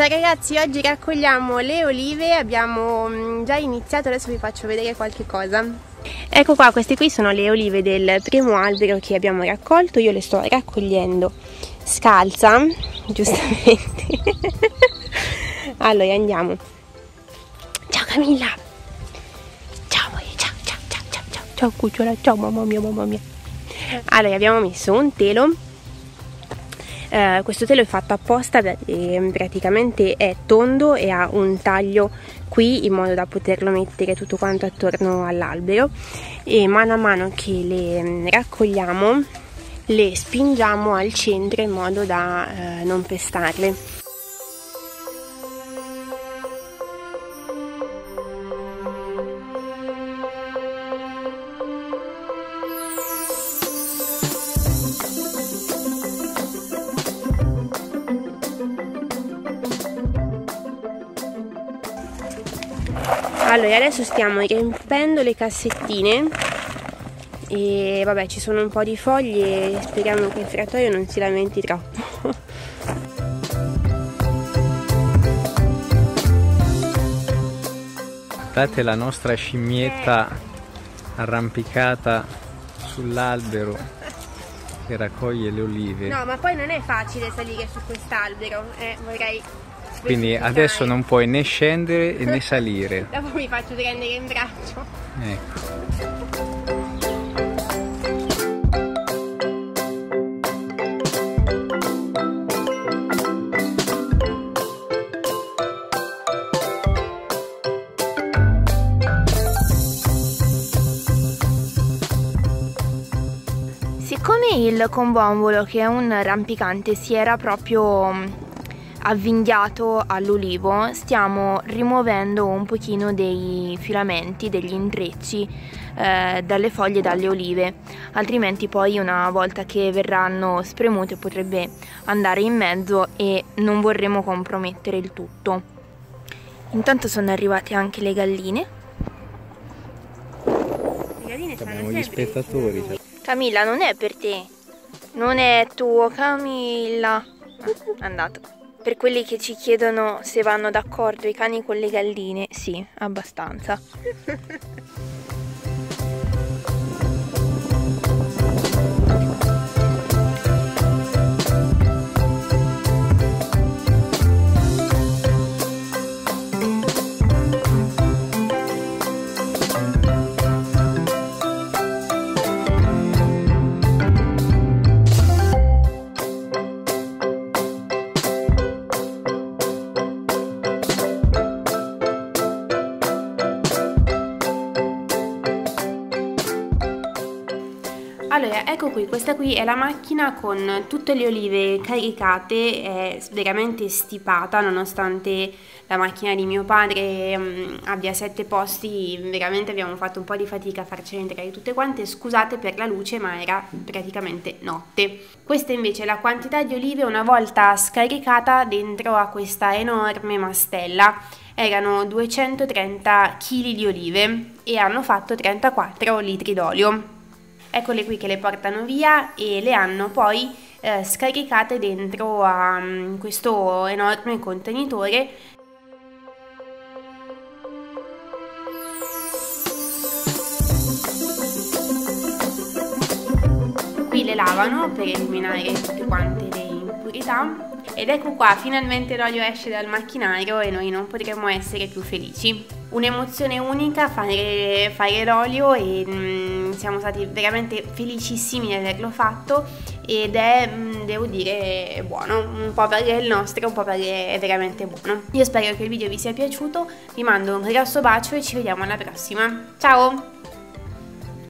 Ciao ragazzi, oggi raccogliamo le olive, abbiamo già iniziato, adesso vi faccio vedere qualche cosa. Ecco qua, queste qui sono le olive del primo albero che abbiamo raccolto, io le sto raccogliendo scalza, giustamente. Allora andiamo. Ciao Camilla! Ciao amore, ciao ciao ciao ciao ciao ciao cucciola, ciao mamma mia, mamma mia. Allora abbiamo messo un telo. Questo telo è fatto apposta, praticamente è tondo e ha un taglio qui in modo da poterlo mettere tutto quanto attorno all'albero, e mano a mano che le raccogliamo le spingiamo al centro in modo da non pestarle. Allora adesso stiamo riempendo le cassettine e vabbè, ci sono un po' di foglie e speriamo che il frantoio non si lamenti troppo. Guardate la nostra scimmietta arrampicata sull'albero che raccoglie le olive. No, ma poi non è facile salire su quest'albero, vorrei... Quindi adesso non puoi né scendere né salire. Dopo mi faccio prendere in braccio. Ecco. Siccome il combonvolo, che è un rampicante, si era proprio avvinghiato all'olivo, stiamo rimuovendo un pochino dei filamenti, degli intrecci dalle foglie e dalle olive, altrimenti poi una volta che verranno spremute potrebbe andare in mezzo e non vorremmo compromettere il tutto. Intanto sono arrivate anche le galline. Le galline stanno gli spettatori. Camilla, non è per te, non è tuo, Camilla. È andato. Per quelli che ci chiedono se vanno d'accordo i cani con le galline, sì, abbastanza. Allora, ecco qui, questa qui è la macchina con tutte le olive caricate, è veramente stipata, nonostante la macchina di mio padre abbia 7 posti, veramente abbiamo fatto un po' di fatica a farcele entrare tutte quante, scusate per la luce ma era praticamente notte. Questa invece è la quantità di olive una volta scaricata dentro a questa enorme mastella. Erano 230 kg di olive e hanno fatto 34 litri d'olio. Eccole qui che le portano via e le hanno poi scaricate dentro a questo enorme contenitore. Qui le lavano per eliminare tutte quante le impurità. Ed ecco qua, finalmente l'olio esce dal macchinario e noi non potremmo essere più felici. Un'emozione unica fare l'olio e siamo stati veramente felicissimi di averlo fatto, ed è, devo dire, buono. Un po' perché è il nostro, un po' perché è veramente buono. Io spero che il video vi sia piaciuto, vi mando un grosso bacio e ci vediamo alla prossima. Ciao!